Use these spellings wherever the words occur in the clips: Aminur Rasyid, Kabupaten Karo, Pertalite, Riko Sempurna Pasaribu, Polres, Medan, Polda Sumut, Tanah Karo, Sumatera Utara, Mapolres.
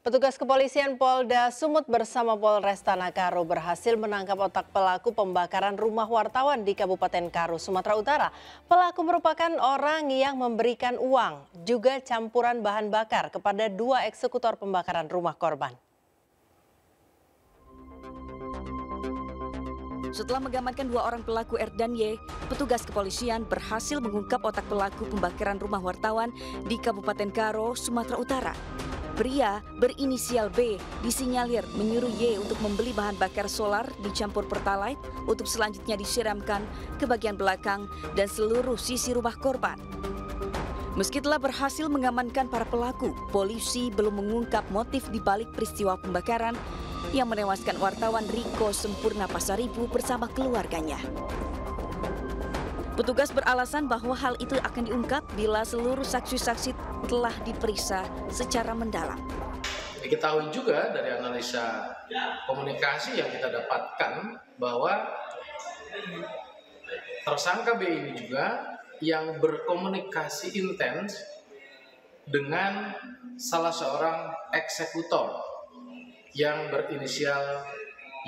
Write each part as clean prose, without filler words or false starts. Petugas kepolisian Polda Sumut bersama Polres Tanah Karo berhasil menangkap otak pelaku pembakaran rumah wartawan di Kabupaten Karo, Sumatera Utara. Pelaku merupakan orang yang memberikan uang, juga campuran bahan bakar kepada dua eksekutor pembakaran rumah korban. Setelah mengamankan dua orang pelaku R dan Y, petugas kepolisian berhasil mengungkap otak pelaku pembakaran rumah wartawan di Kabupaten Karo, Sumatera Utara. Pria berinisial B disinyalir menyuruh Y untuk membeli bahan bakar solar dicampur pertalite untuk selanjutnya disiramkan ke bagian belakang dan seluruh sisi rumah korban. Meski telah berhasil mengamankan para pelaku, polisi belum mengungkap motif dibalik peristiwa pembakaran yang menewaskan wartawan Riko Sempurna Pasaribu bersama keluarganya. Petugas beralasan bahwa hal itu akan diungkap bila seluruh saksi-saksi telah diperiksa secara mendalam. Diketahui juga dari analisa komunikasi yang kita dapatkan bahwa tersangka B ini juga yang berkomunikasi intens dengan salah seorang eksekutor yang berinisial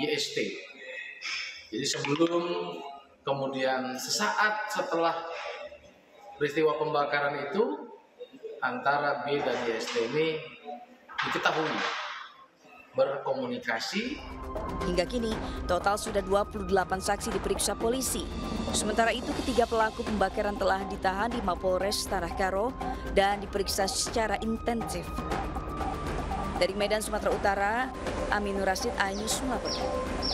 YST. Jadi sebelum kemudian sesaat setelah peristiwa pembakaran itu, antara B dan YST ini diketahui berkomunikasi. Hingga kini total sudah 28 saksi diperiksa polisi. Sementara itu ketiga pelaku pembakaran telah ditahan di Mapolres Tanah Karo dan diperiksa secara intensif. Dari Medan, Sumatera Utara, Aminur Rasyid, melaporkan.